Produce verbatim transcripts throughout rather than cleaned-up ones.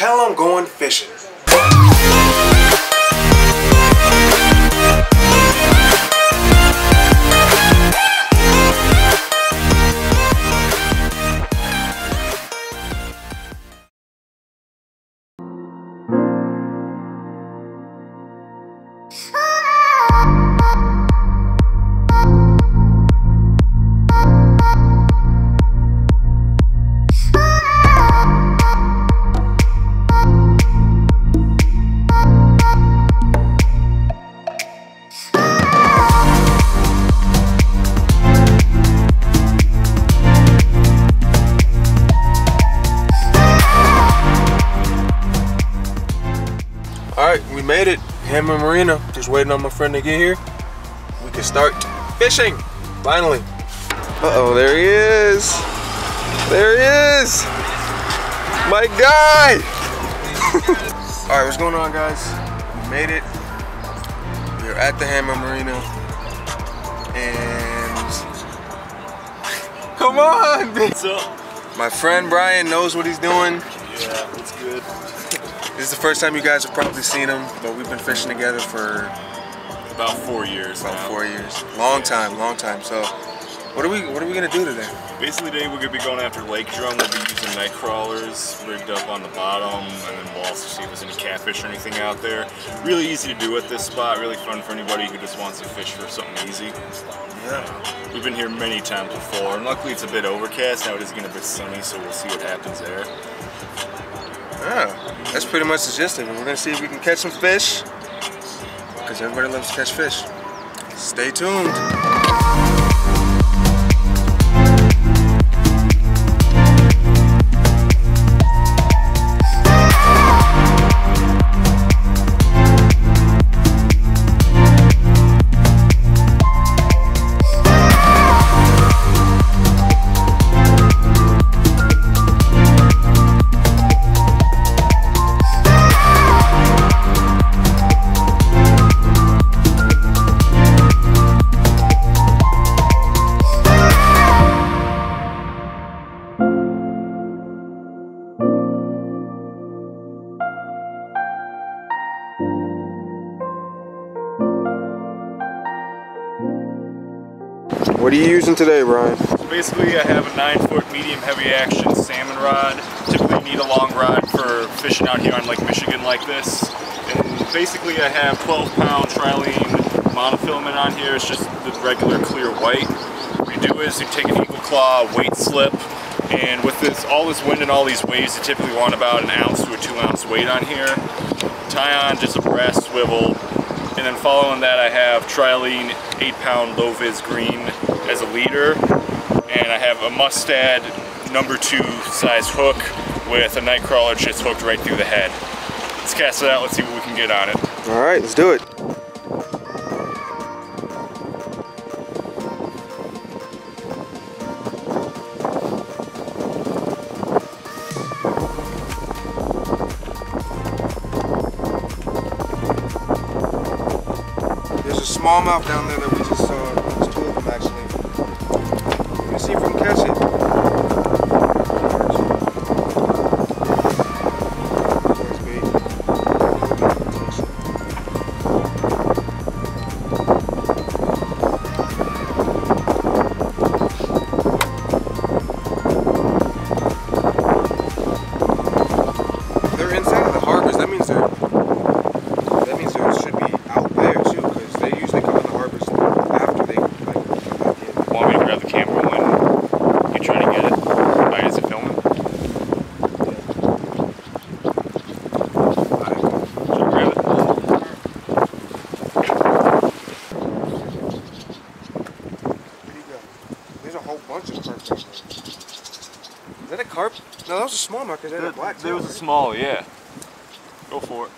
Tell I'm going fishing. Made it, Hammer Marina. Just waiting on my friend to get here. We can start fishing, finally. Uh-oh, there he is. There he is. My guy. All right, what's going on, guys? We made it. We're at the Hammer Marina. And come on, bitch. What's up? My friend Brian knows what he's doing. Yeah, it's good. This is the first time you guys have probably seen him, but we've been fishing together for about four years. About now. four years, long time, long time. So, what are we, what are we gonna do today? Basically, today we're gonna be going after lake drum. We'll be using night crawlers rigged up on the bottom, and then we'll also see if there's any catfish or anything out there. Really easy to do at this spot. Really fun for anybody who just wants to fish for something easy. Yeah. We've been here many times before, and luckily it's a bit overcast now. It is gonna be sunny, so we'll see what happens there. Yeah, that's pretty much the gist of it. We're gonna see if we can catch some fish, because everybody loves to catch fish. Stay tuned. What are you using today, Brian? So basically, I have a nine foot medium-heavy action salmon rod. Typically need a long rod for fishing out here on Lake Michigan like this. And basically, I have twelve pound Trilene monofilament on here. It's just the regular clear white. What you do is you take an Eagle Claw weight slip, and with this, all this wind and all these waves, you typically want about an ounce to a two ounce weight on here. Tie on just a brass swivel, and then following that, I have Trilene eight pound low-vis green as a leader, and I have a Mustad number two size hook with a night crawler just hooked right through the head. Let's cast it out, let's see what we can get on it. All right, let's do it. There's a smallmouth down there that we just saw. There's two of them actually. Let's see if we can catch it. Is that a carp? No, that was a small marker. Is that a black? There was a small, yeah. Go for it.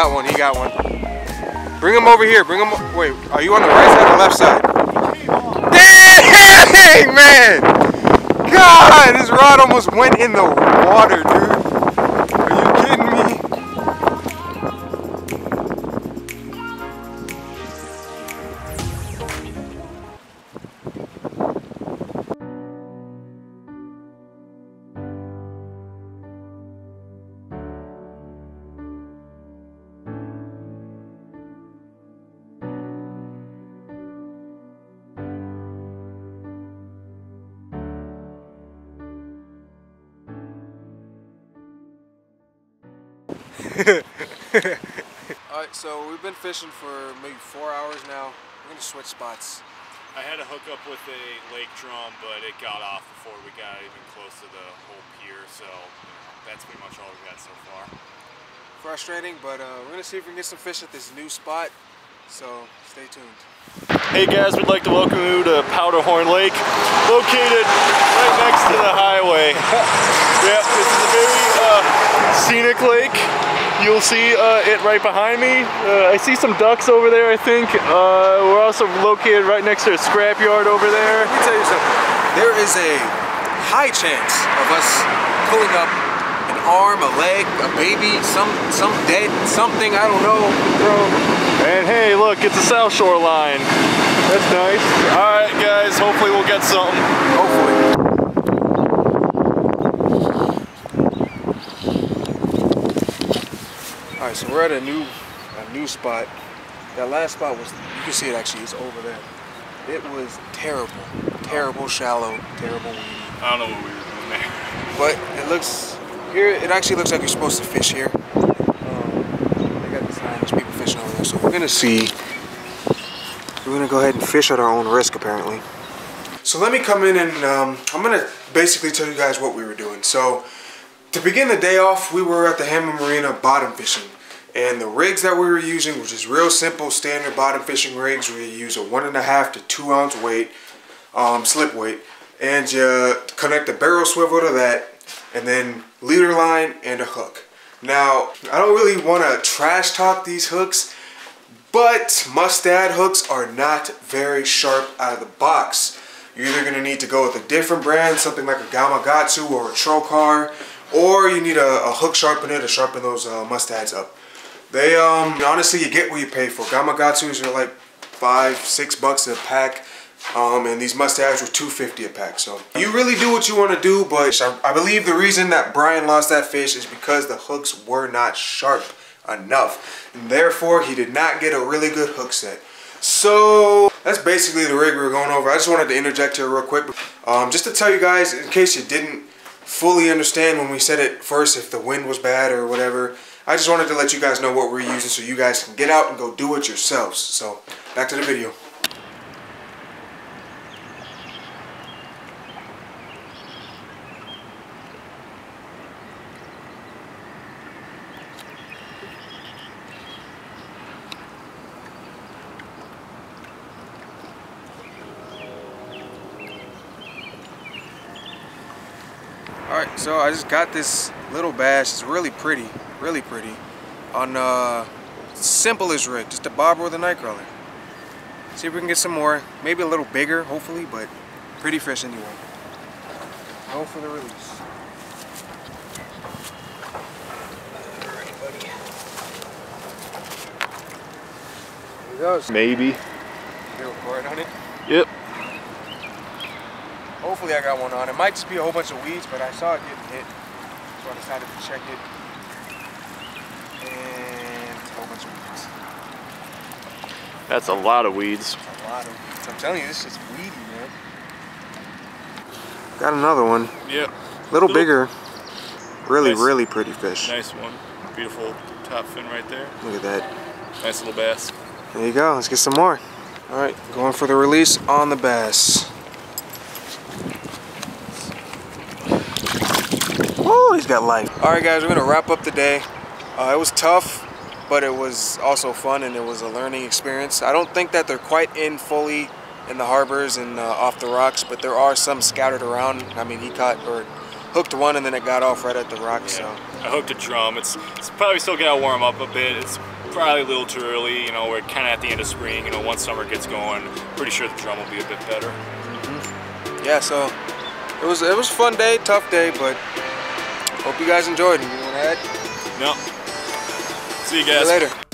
got one, he got one. Bring him over here, bring him, wait, are you on the right side or left side? Dang, man! God, this rod almost went in the water, dude. Are you kidding Alright, so we've been fishing for maybe four hours now. We're going to switch spots. I had a hook up with a lake drum, but it got off before we got even close to the whole pier, so that's pretty much all we got so far. Frustrating, but uh, we're going to see if we can get some fish at this new spot, so stay tuned. Hey guys, we'd like to welcome you to Powderhorn Lake, located right next to the highway. Yeah, this is a very uh, scenic lake. You'll see uh, it right behind me. Uh, I see some ducks over there, I think. Uh, we're also located right next to a scrapyard over there. Let me tell you something. There is a high chance of us pulling up an arm, a leg, a baby, some some dead, something, I don't know, bro. And hey, look, it's the South Shore line. That's nice. All right, guys, hopefully we'll get something. Hopefully. Alright, so we're at a new a new spot. That last spot was, you can see it actually, it's over there. It was terrible. Terrible, shallow, terrible weedy. I don't know what we were doing there. But it looks, here, it actually looks like you're supposed to fish here. Um, they got the sign, there's people fishing over there. So we're gonna see, we're gonna go ahead and fish at our own risk apparently. So let me come in and um, I'm gonna basically tell you guys what we were doing. So, to begin the day off, we were at the Hammer Marina bottom fishing, and the rigs that we were using was just real simple standard bottom fishing rigs where you use a one and a half to two ounce weight, um, slip weight, and you connect a barrel swivel to that, and then leader line and a hook. Now, I don't really want to trash talk these hooks, but Mustad hooks are not very sharp out of the box. You're either going to need to go with a different brand, something like a Gamagatsu or a Trocar, or you need a, a hook sharpener to sharpen those uh, Mustads up. They, um, honestly, you get what you pay for. Gamagatsus are like five, six bucks a pack, um, and these Mustads were two fifty a pack. So you really do what you want to do, but I, I believe the reason that Brian lost that fish is because the hooks were not sharp enough, and therefore he did not get a really good hook set. So that's basically the rig we were going over. I just wanted to interject here real quick, um, just to tell you guys, in case you didn't fully understand when we said it first, if the wind was bad or whatever, I just wanted to let you guys know what we're using so you guys can get out and go do it yourselves. So back to the video. Alright, so I just got this little bass. It's really pretty, really pretty. On uh, simplest rig, just a bobber with a night crawler. See if we can get some more, maybe a little bigger, hopefully, but pretty fish anyway. Go for the release. Alright, buddy. There he goes. Maybe. You'll record on it? Yep. Hopefully I got one on. It might just be a whole bunch of weeds, but I saw it getting hit, so I decided to check it. And a whole bunch of weeds. That's a lot of weeds. That's a lot of weeds. I'm telling you, this is weedy, man. Got another one. Yep. A little, little bigger. Really, nice, really pretty fish. Nice one. Beautiful top fin right there. Look at that. Nice little bass. There you go. Let's get some more. All right, going for the release on the bass. Oh, he's got life. Alright guys, we're going to wrap up the day. Uh, it was tough, but it was also fun and it was a learning experience. I don't think that they're quite in fully in the harbors and uh, off the rocks, but there are some scattered around. I mean, he caught, or hooked one and then it got off right at the rock. Yeah. So I hooked a drum. It's, it's probably still gonna warm up a bit. It's probably a little too early. You know, we're kind of at the end of spring. You know, once summer gets going, pretty sure the drum will be a bit better. Mm-hmm. Yeah. So it was it was a fun day, tough day, but hope you guys enjoyed. You want to add? No. See you guys. See you later.